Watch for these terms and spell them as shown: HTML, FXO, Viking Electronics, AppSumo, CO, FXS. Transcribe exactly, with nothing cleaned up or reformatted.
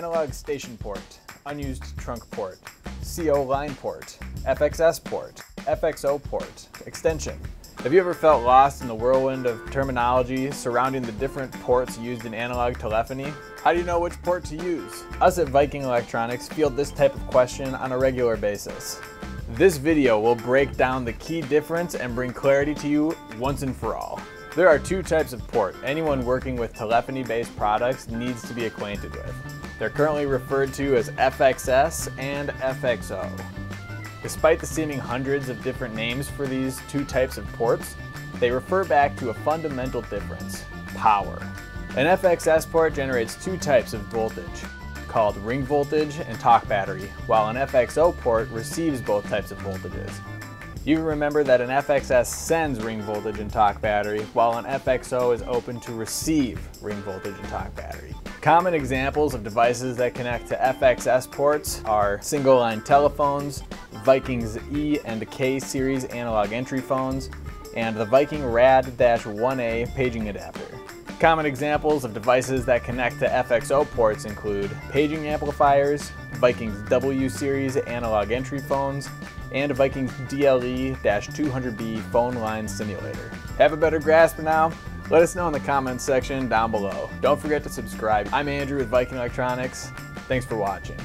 analog station port, unused trunk port, C O line port, F X S port, F X O port, extension. Have you ever felt lost in the whirlwind of terminology surrounding the different ports used in analog telephony? How do you know which port to use? Us at Viking Electronics field this type of question on a regular basis. This video will break down the key difference and bring clarity to you once and for all. There are two types of port anyone working with telephony-based products needs to be acquainted with. They're currently referred to as F X S and F X O. Despite the seeming hundreds of different names for these two types of ports, they refer back to a fundamental difference: power. An F X S port generates two types of voltage, called ring voltage and talk battery, while an F X O port receives both types of voltages. You remember that an F X S sends ring voltage and talk battery, while an F X O is open to receive ring voltage and talk battery. Common examples of devices that connect to F X S ports are single line telephones, Viking's E and K series analog entry phones, and the Viking rad dash one A paging adapter. Common examples of devices that connect to F X O ports include paging amplifiers, Viking's W series analog entry phones, and a Viking's D L E two hundred B phone line simulator. Have a better grasp now? Let us know in the comments section down below. Don't forget to subscribe. I'm Andrew with Viking Electronics. Thanks for watching.